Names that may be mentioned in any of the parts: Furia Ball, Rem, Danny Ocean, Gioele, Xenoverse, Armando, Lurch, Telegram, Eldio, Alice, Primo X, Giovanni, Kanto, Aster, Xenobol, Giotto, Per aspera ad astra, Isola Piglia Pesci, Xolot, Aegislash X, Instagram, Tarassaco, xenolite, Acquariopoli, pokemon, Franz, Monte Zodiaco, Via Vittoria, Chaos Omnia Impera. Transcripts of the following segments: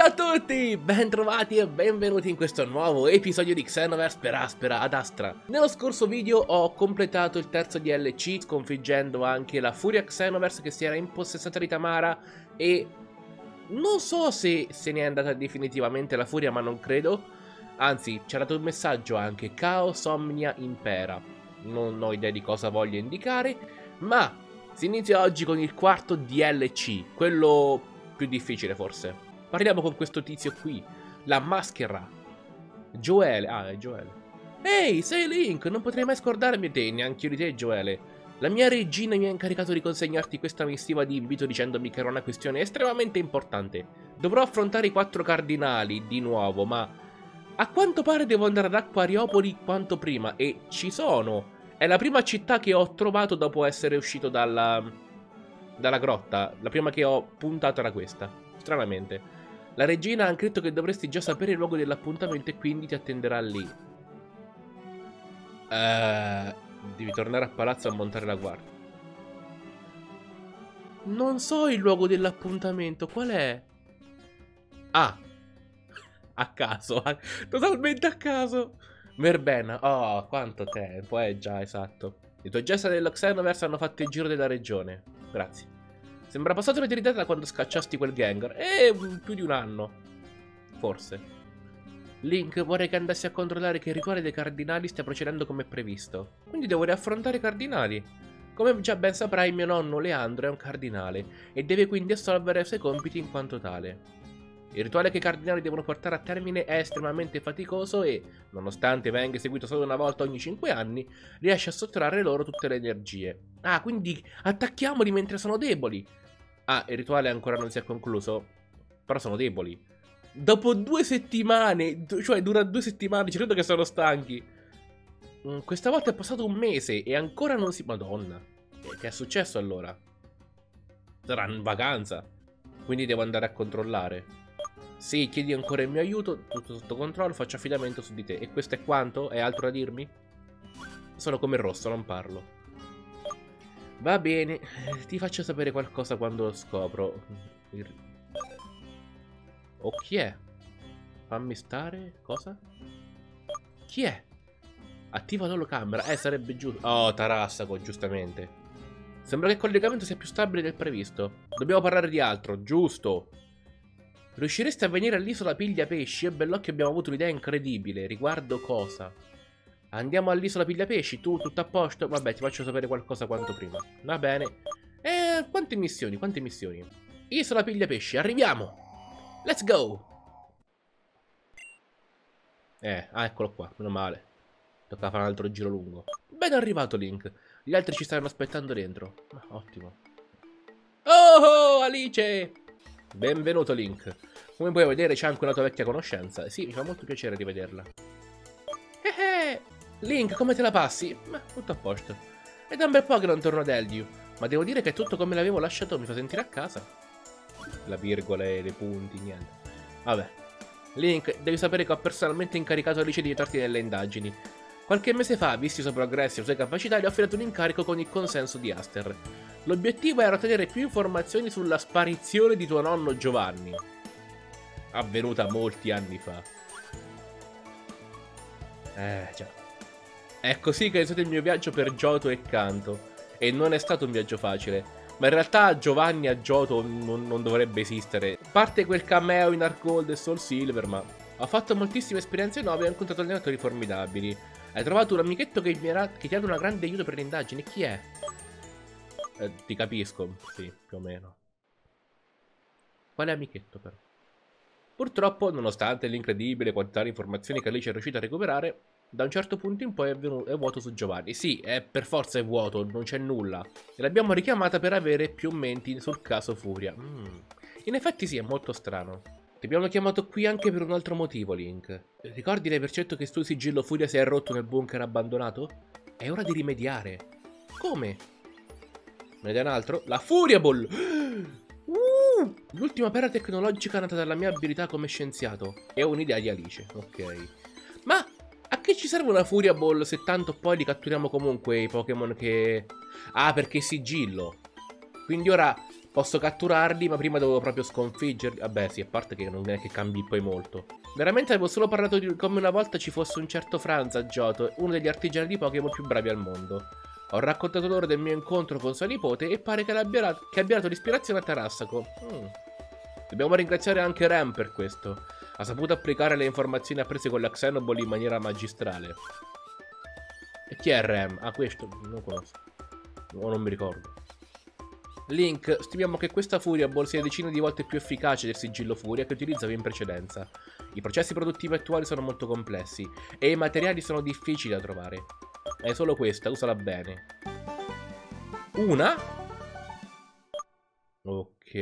Ciao a tutti, bentrovati e benvenuti in questo nuovo episodio di Xenoverse per aspera ad astra. Nello scorso video ho completato il terzo DLC, sconfiggendo anche la Furia Xenoverse che si era impossessata di Tamara e non so se se n'è andata definitivamente la Furia, ma non credo. Anzi, c'era dato un messaggio anche, Chaos Omnia Impera. Non ho idea di cosa voglia indicare, ma si inizia oggi con il quarto DLC, quello più difficile forse. Parliamo con questo tizio qui, la maschera, Gioele, ah è Gioele. Ehi, sei Link, non potrei mai scordarmi di te, neanche io di te Gioele. La mia regina mi ha incaricato di consegnarti questa missiva di invito dicendomi che era una questione estremamente importante. Dovrò affrontare i 4 cardinali di nuovo, ma a quanto pare devo andare ad Acquariopoli quanto prima, e ci sono. È la prima città che ho trovato dopo essere uscito dalla grotta, la prima che ho puntato era questa, stranamente. La regina ha scritto che dovresti già sapere il luogo dell'appuntamento e quindi ti attenderà lì. Devi tornare a palazzo a montare la guardia. Non so il luogo dell'appuntamento, qual è? Ah! A caso, totalmente a caso! Verbena, oh, quanto tempo, già, esatto. Le tue gesta dello Xenoverse hanno fatto il giro della regione. Grazie. Sembra passata un'eternità da quando scacciasti quel ganger. Più di un anno. Forse. Link, vorrei che andassi a controllare che il rituale dei cardinali stia procedendo come previsto. Quindi devo riaffrontare i cardinali. Come già ben saprai, mio nonno Leandro è un cardinale e deve quindi assolvere i suoi compiti in quanto tale. Il rituale che i cardinali devono portare a termine è estremamente faticoso e, nonostante venga eseguito solo una volta ogni 5 anni, riesce a sottrarre loro tutte le energie. Ah, quindi attacchiamoli mentre sono deboli! Ah, il rituale ancora non si è concluso, però sono deboli. Dopo 2 settimane, cioè dura 2 settimane, ci credo che sono stanchi. Questa volta è passato un mese e ancora non si... Madonna, che è successo allora? Sarà in vacanza, quindi devo andare a controllare. Sì, chiedi ancora il mio aiuto, tutto sotto controllo, faccio affidamento su di te. E questo è quanto? È altro da dirmi? Sono come il rosso, non parlo. Va bene, ti faccio sapere qualcosa quando lo scopro. O chi è? Fammi stare, cosa? Chi è? Attiva l'olocamera, sarebbe giusto. Oh, Tarassaco, giustamente. Sembra che il collegamento sia più stabile del previsto. Dobbiamo parlare di altro, giusto? Riusciresti a venire all'isola Piglia Pesci? E Bellocchio, abbiamo avuto un'idea incredibile. Riguardo cosa? Andiamo all'isola Piglia Pesci? Tu, tutto a posto? Vabbè, ti faccio sapere qualcosa quanto prima. Va bene. Quante missioni? Quante missioni? Isola Piglia Pesci, arriviamo! Let's go! Eccolo qua, meno male. Tocca fare un altro giro lungo. Ben arrivato, Link. Gli altri ci stanno aspettando dentro. Ottimo. Oh, Alice! Benvenuto Link. Come puoi vedere c'è anche una tua vecchia conoscenza. Sì, mi fa molto piacere rivederla. Link, come te la passi? Tutto a posto. È da un bel po' che non torno ad Eldio, ma devo dire che tutto come l'avevo lasciato mi fa sentire a casa. La virgola e le punti, niente. Vabbè. Link, devi sapere che ho personalmente incaricato Alice di aiutarti nelle indagini. Qualche mese fa, visti i suoi progressi e le sue capacità, gli ho affidato un incarico con il consenso di Aster. L'obiettivo era ottenere più informazioni sulla sparizione di tuo nonno Giovanni, avvenuta molti anni fa. Già. È così che è iniziato il mio viaggio per Giotto e Kanto. E non è stato un viaggio facile, ma in realtà Giovanni a Giotto non dovrebbe esistere. A parte quel cameo in ArcGold e Soul Silver, ma ho fatto moltissime esperienze nuove e ho incontrato allenatori formidabili. Hai trovato un amichetto che ti ha dato una grande aiuto per le indagini. Chi è? Ti capisco, sì, più o meno. Quale amichetto, però? Purtroppo, nonostante l'incredibile quantità di informazioni che Alice è riuscita a recuperare, da un certo punto in poi è vuoto su Giovanni. Sì, per forza è vuoto, non c'è nulla. E l'abbiamo richiamata per avere più menti sul caso Furia. In effetti sì, è molto strano. Ti abbiamo chiamato qui anche per un altro motivo, Link. Ricordi l'hai percepito che il suo sigillo Furia si è rotto nel bunker abbandonato? È ora di rimediare. Come? Me ne dai un altro? La Furia Ball! L'ultima pera tecnologica nata dalla mia abilità come scienziato. È un'idea di Alice, ok. Ma a che ci serve una Furia Ball se tanto poi li catturiamo comunque i Pokémon che... Ah, perché sigillo. Quindi ora Posso catturarli, ma prima devo proprio sconfiggerli. Vabbè, sì, a parte che non è che cambi poi molto. Veramente avevo solo parlato di come una volta ci fosse un certo Franz a Giotto, uno degli artigiani di Pokémon più bravi al mondo. Ho raccontato loro del mio incontro con sua nipote e pare che abbia dato l'ispirazione a Tarassaco. Dobbiamo ringraziare anche Rem per questo. Ha saputo applicare le informazioni apprese con la Xenobol in maniera magistrale. E chi è Rem? Ah, questo non conosco. O non mi ricordo. Link, stimiamo che questa Furia Ball sia decine di volte più efficace del sigillo Furia che utilizzavo in precedenza. I processi produttivi attuali sono molto complessi e i materiali sono difficili da trovare. È solo questa, usala bene. Una? Ok.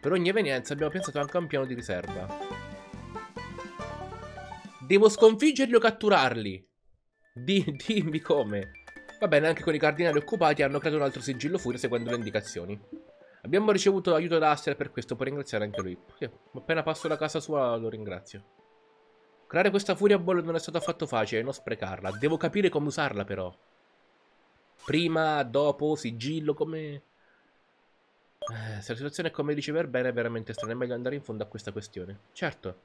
Per ogni evenienza abbiamo pensato anche a un piano di riserva. Devo sconfiggerli o catturarli? Dimmi come. Va bene, anche con i cardinali occupati hanno creato un altro sigillo furia seguendo le indicazioni. Abbiamo ricevuto l'aiuto da Aster per questo, può ringraziare anche lui. Appena passo da casa sua lo ringrazio. Creare questa Furia Ball non è stato affatto facile, non sprecarla. Devo capire come usarla però. Prima, dopo, sigillo, come... se la situazione è come dice per bene è veramente strana, è meglio andare in fondo a questa questione. Certo.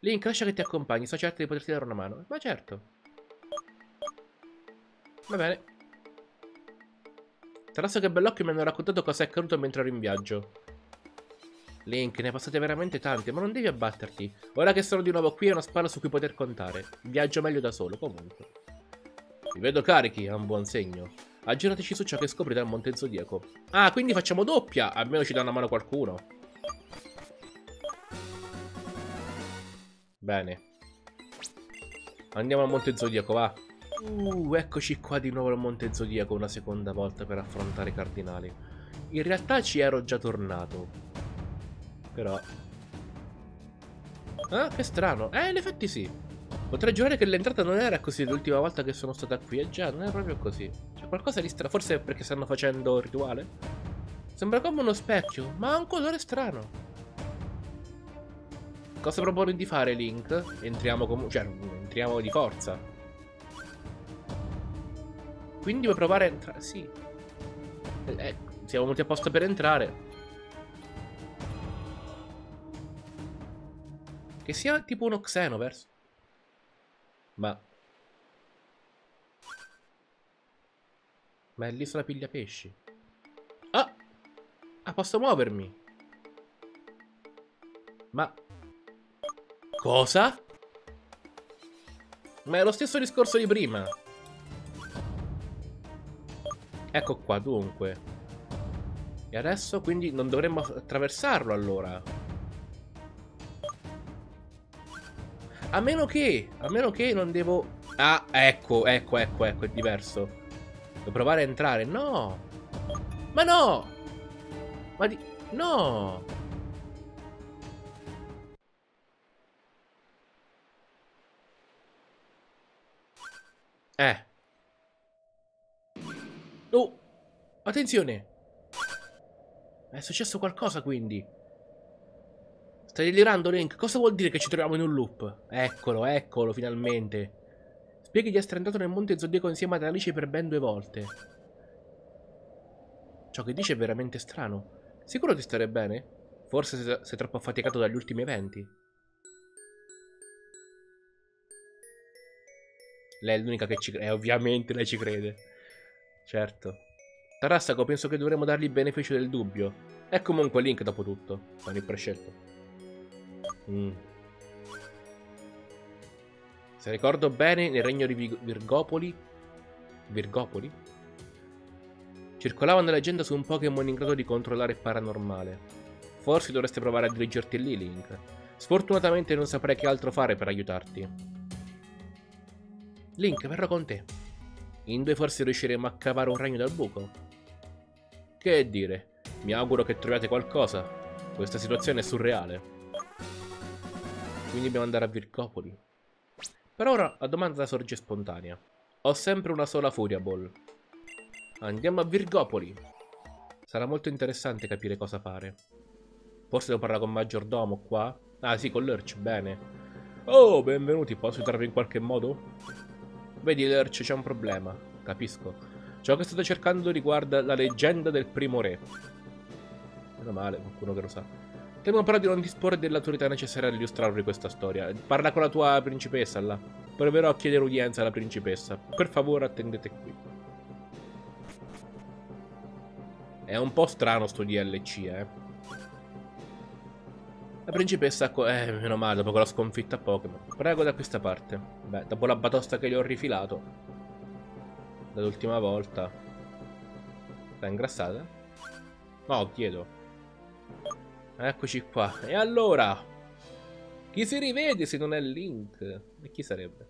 Link, lascia che ti accompagni, sto certo di poterti dare una mano. Ma certo. Va bene. Tarassaco e Bellocchio mi hanno raccontato cosa è accaduto mentre ero in viaggio. Link, ne passate veramente tanti, ma non devi abbatterti. Ora che sono di nuovo qui è una spalla su cui poter contare. Viaggio meglio da solo, comunque. Vi vedo carichi, è un buon segno. Aggiornateci su ciò che scopri dal Monte Zodiaco. Ah, quindi facciamo doppia! Almeno ci dà una mano qualcuno. Bene. Andiamo al Monte Zodiaco, va. Eccoci qua di nuovo al Monte Zodiaco una seconda volta per affrontare i cardinali. In realtà ci ero già tornato. Però... ah, che strano. In effetti sì. Potrei giurare che l'entrata non era così l'ultima volta che sono stata qui. E già, non è proprio così. C'è qualcosa di strano. Forse è perché stanno facendo il rituale? Sembra come uno specchio, ma ha un colore strano. Cosa proponi di fare, Link? Entriamo comunque... cioè, entriamo di forza. Quindi vuoi provare a entrare? Sì. Siamo venuti apposta per entrare. Che sia tipo uno Xenoverse. Ma è l'isola Piglia Pesci. Ah! Ah, posso muovermi. Ma... cosa? Ma è lo stesso discorso di prima. Ecco qua, dunque. E adesso, quindi, non dovremmo attraversarlo, allora. A meno che non devo... ah, ecco, è diverso. Devo provare a entrare. No! Ma no! Ma di... no! Oh, attenzione. È successo qualcosa, quindi. Stai delirando, Link. Cosa vuol dire che ci troviamo in un loop? Eccolo, eccolo, finalmente. Spieghi di essere entrato nel Monte Zodiaco insieme ad Alice per ben 2 volte. Ciò che dice è veramente strano. Sicuro di stare bene? Forse sei troppo affaticato dagli ultimi eventi. Lei è l'unica che ci crede. Ovviamente lei ci crede. Certo. Tarassaco, penso che dovremmo dargli il beneficio del dubbio. È comunque Link, dopo tutto. Sono il prescelto. Se ricordo bene, nel regno di Virgopoli... Virgopoli? Circolava una leggenda su un Pokémon in grado di controllare il paranormale. Forse dovresti provare a dirigerti lì, Link. Sfortunatamente non saprei che altro fare per aiutarti. Link, verrò con te. In 2 forse riusciremo a cavare un ragno dal buco. Che dire, mi auguro che troviate qualcosa. Questa situazione è surreale. Quindi dobbiamo andare a Virgopoli. Per ora la domanda sorge spontanea. Ho sempre una sola Furia Ball. Andiamo a Virgopoli. Sarà molto interessante capire cosa fare. Forse devo parlare con il maggiordomo qua. Ah sì, con Lurch, bene. Oh, benvenuti, posso aiutarvi in qualche modo? Vedi Lurch, c'è un problema. Capisco. Ciò che state cercando riguarda la leggenda del primo re. Meno male, qualcuno che lo sa. Temo però di non disporre dell'autorità necessaria ad illustrarvi questa storia. Parla con la tua principessa là. Proverò a chiedere udienza alla principessa. Per favore attendete qui. È un po' strano sto DLC, La principessa... meno male, dopo la sconfitta a Pokémon. Prego da questa parte. Beh, dopo la batosta che gli ho rifilato dall'ultima volta. L'ha ingrassata? No, chiedo. Eccoci qua. E allora? Chi si rivede se non è Link? E chi sarebbe?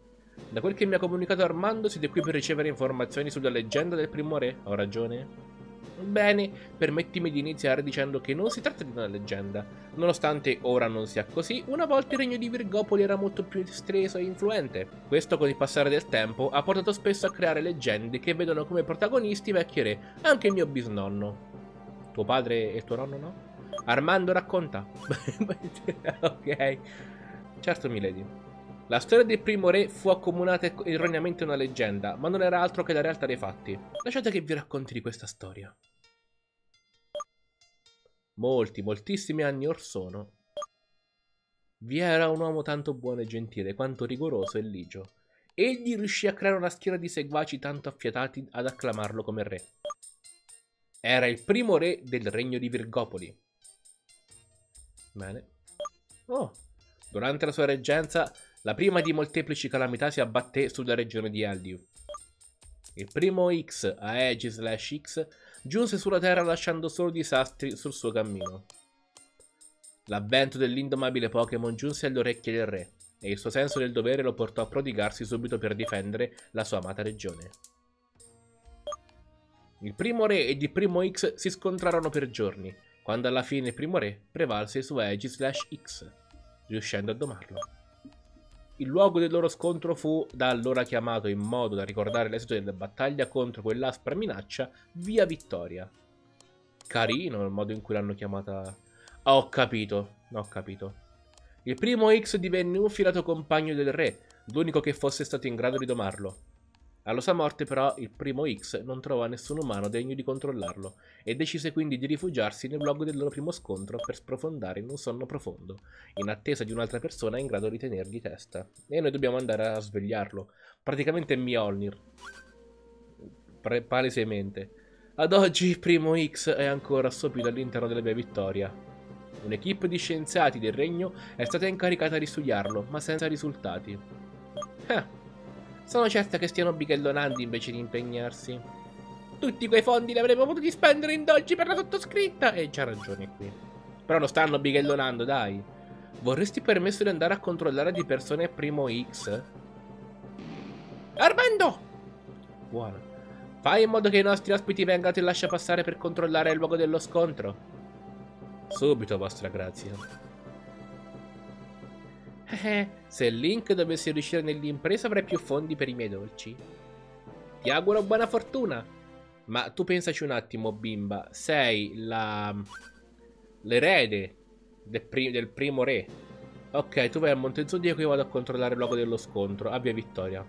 Da quel che mi ha comunicato Armando siete qui per ricevere informazioni sulla leggenda del primo re. Ho ragione? Bene, permettimi di iniziare dicendo che non si tratta di una leggenda. Nonostante ora non sia così, una volta il regno di Virgopoli era molto più esteso e influente. Questo con il passare del tempo ha portato spesso a creare leggende che vedono come protagonisti vecchi re, anche il mio bisnonno. Tuo padre e tuo nonno no? Armando racconta. Ok, certo milady. La storia del primo re fu accomunata erroneamente a una leggenda, ma non era altro che la realtà dei fatti. Lasciate che vi racconti di questa storia. Moltissimi anni or sono, vi era un uomo tanto buono e gentile quanto rigoroso e ligio. Egli riuscì a creare una schiera di seguaci tanto affiatati ad acclamarlo come re. Era il primo re del regno di Virgopoli. Bene. Oh. Durante la sua reggenza, la prima di molteplici calamità si abbatté sulla regione di Eldio. Il primo X, Aegislash X, giunse sulla terra lasciando solo disastri sul suo cammino. L'avvento dell'indomabile Pokémon giunse alle orecchie del re, e il suo senso del dovere lo portò a prodigarsi subito per difendere la sua amata regione. Il primo re ed il primo X si scontrarono per giorni, quando alla fine il primo re prevalse su Aegislash X, riuscendo a domarlo. Il luogo del loro scontro fu da allora chiamato, in modo da ricordare l'esito della battaglia contro quell'aspra minaccia, Via Vittoria. Carino il modo in cui l'hanno chiamata... Ho capito. Il primo X divenne un fidato compagno del re, l'unico che fosse stato in grado di domarlo. Alla sua morte però il primo X non trovò nessun umano degno di controllarlo e decise quindi di rifugiarsi nel luogo del loro primo scontro per sprofondare in un sonno profondo, in attesa di un'altra persona in grado di tenergli testa. E noi dobbiamo andare a svegliarlo. Praticamente Mjolnir. Palesemente. Ad oggi il primo X è ancora assopito all'interno della Via Vittoria. Un'equipe di scienziati del regno è stata incaricata di studiarlo, ma senza risultati. Sono certa che stiano bighellonando invece di impegnarsi. Tutti quei fondi li avremmo potuti spendere in dolci per la sottoscritta. E c'ha ragione qui. Però non stanno bighellonando, dai. Vorresti permesso di andare a controllare di persone primo X? Armando! Buono. Fai in modo che i nostri ospiti vengano e lascia passare per controllare il luogo dello scontro. Subito, vostra grazia. Se Link dovesse riuscire nell'impresa avrei più fondi per i miei dolci. Ti auguro buona fortuna. Ma tu pensaci un attimo, bimba. Sei l'erede del primo re. Ok, tu vai a Monte Zodiaco e io vado a controllare il luogo dello scontro. Abbia vittoria.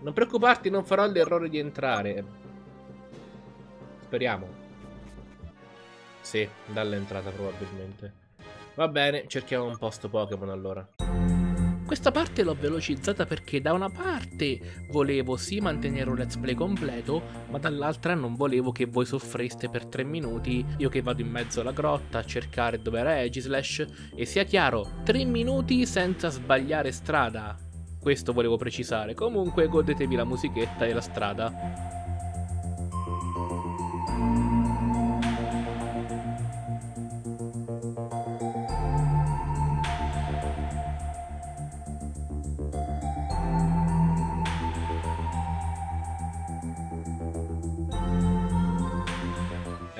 Non preoccuparti, non farò l'errore di entrare. Speriamo. Sì, dall'entrata probabilmente. Va bene, cerchiamo un posto Pokémon allora. Questa parte l'ho velocizzata perché da una parte volevo sì mantenere un let's play completo, ma dall'altra non volevo che voi soffreste per 3 minuti, io che vado in mezzo alla grotta a cercare dove era Aegislash, e sia chiaro, 3 minuti senza sbagliare strada. Questo volevo precisare, comunque godetevi la musichetta e la strada.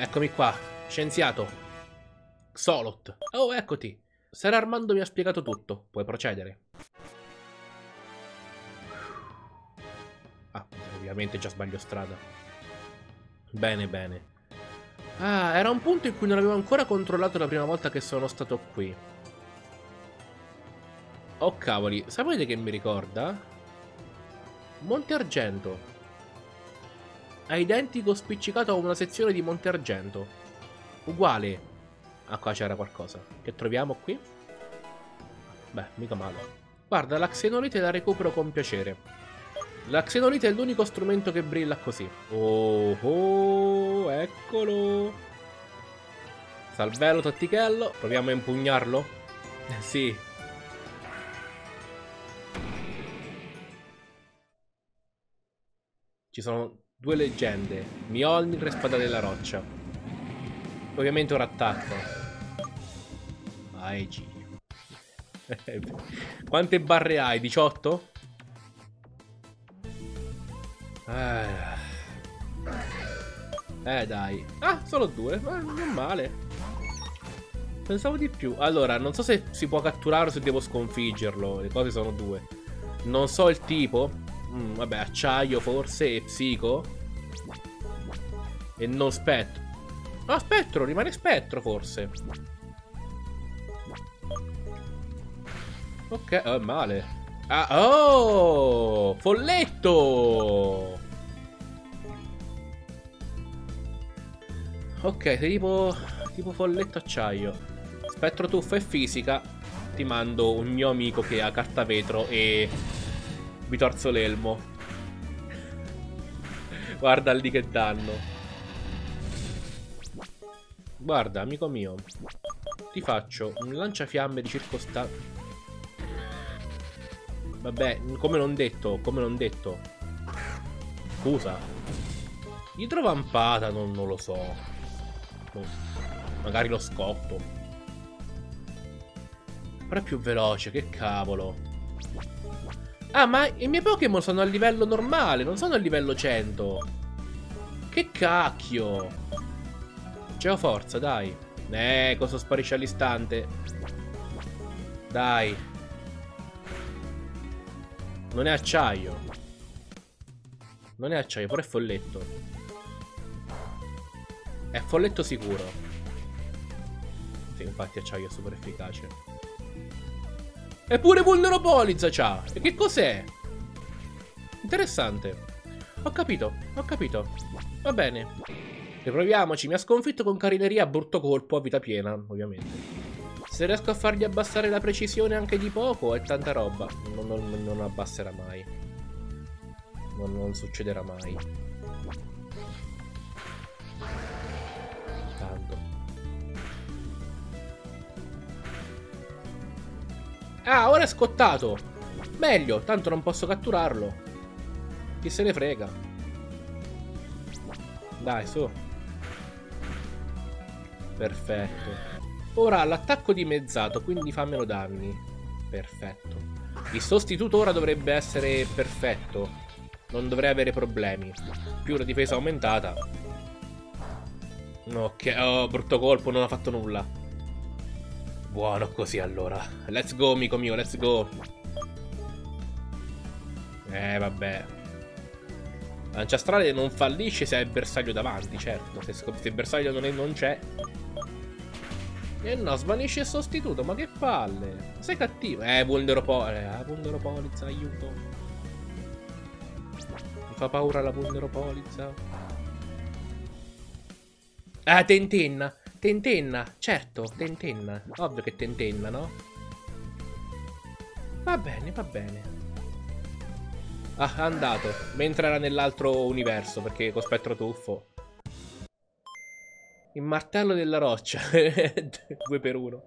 Eccomi qua, scienziato Xolot. Oh, eccoti. Ser Armando mi ha spiegato tutto, puoi procedere. Ah, ovviamente già sbaglio strada. Bene. Ah, era un punto in cui non avevo ancora controllato la prima volta che sono stato qui. Oh cavoli, sapete che mi ricorda? Monte Argento. è identico spiccicato a una sezione di Monte Argento. Uguale. Ah, qua c'era qualcosa. Che troviamo qui? Beh, mica male. Guarda, la xenolite la recupero con piacere. La xenolite è l'unico strumento che brilla così. Oh, oh, eccolo. Salvello, tattichello. Proviamo a impugnarlo? Sì. Ci sono due leggende. Mjolnir e Spada della Roccia. Ovviamente ora attacco. Vai, G. Quante barre hai? 18? Dai. Ah, solo due. Non male. Pensavo di più. Allora, non so se si può catturare o se devo sconfiggerlo. Le cose sono due. Non so il tipo. Vabbè, acciaio forse e psico. E non spettro. Ah, spettro. Rimane spettro forse. Ok, male. Ah, oh! Folletto! Ok, sei tipo folletto acciaio. Spettro, tuffa e fisica. Ti mando un mio amico che ha carta vetro e mi torzo l'elmo. Guarda lì che danno. Guarda, amico mio. Ti faccio un lanciafiamme di circostanza. Vabbè, come non detto. Scusa. Idrovampata, non lo so. Magari lo scotto. Però è più veloce, che cavolo. Ah, ma i miei Pokémon sono a livello normale, non sono a livello 100. Che cacchio. C'è forza, dai. Cosa sparisce all'istante. Dai. Non è acciaio. Non è acciaio, però è folletto. È folletto sicuro. Sì, infatti acciaio è super efficace. Eppure vulneropolizza c'ha. E che cos'è? Interessante. Ho capito. Va bene. Riproviamoci. Mi ha sconfitto con carineria, brutto colpo, a vita piena, ovviamente. Se riesco a fargli abbassare la precisione anche di poco, è tanta roba. Non abbasserà mai. Non succederà mai. Tanto. Ah, ora è scottato. Meglio, tanto non posso catturarlo. Chi se ne frega. Dai, su. Perfetto. Ora l'attacco dimezzato, quindi fammelo danni. Perfetto. Il sostituto ora dovrebbe essere perfetto. Non dovrei avere problemi. Più la difesa aumentata. Ok, oh, brutto colpo, non ha fatto nulla. Buono così allora. Let's go, amico mio, let's go. Vabbè. Lanciastrale non fallisce se hai il bersaglio davanti, certo. Se il bersaglio non c'è... Eh no, svanisce il sostituto, ma che palle. Sei cattivo. Vulneropolizza, aiuto. Mi fa paura la vulneropolizza. Ah, tentenna, certo, tentenna. Ovvio che tentenna, no? Va bene. Ah, è andato. Mentre era nell'altro universo, perché con spettro tuffo. Il martello della roccia. 2 per 1.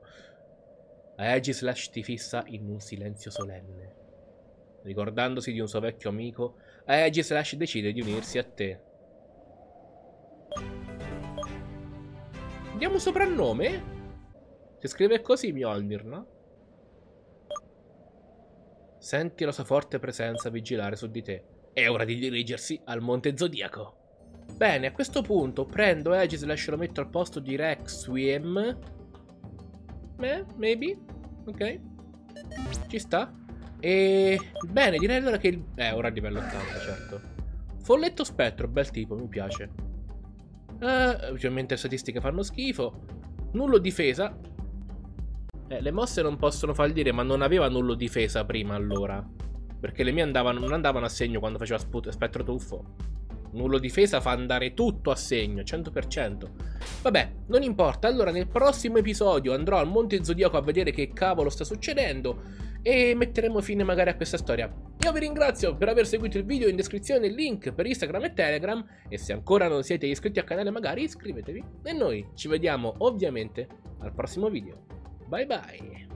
Aegislash ti fissa in un silenzio solenne. Ricordandosi di un suo vecchio amico, Aegislash decide di unirsi a te. Diamo un soprannome? Si scrive così Mjolnir, no? Senti la sua forte presenza vigilare su di te. È ora di dirigersi al Monte Zodiaco. Bene, a questo punto prendo Aegislash e lo metto al posto di Requiem. Maybe. Ok. Ci sta. E... Bene, direi allora che... ora è livello 80, certo. Folletto spettro, bel tipo, mi piace. Ovviamente le statistiche fanno schifo. Nullo difesa. Le mosse non possono fallire, ma non aveva nullo difesa prima allora. Perché le mie non andavano a segno quando faceva spettro tuffo. Nullo difesa fa andare tutto a segno, 100%. Vabbè, non importa. Allora nel prossimo episodio andrò al Monte Zodiaco a vedere che cavolo sta succedendo e metteremo fine magari a questa storia. Io vi ringrazio per aver seguito il video, in descrizione il link per Instagram e Telegram, e se ancora non siete iscritti al canale magari iscrivetevi, e noi ci vediamo ovviamente al prossimo video. Bye bye!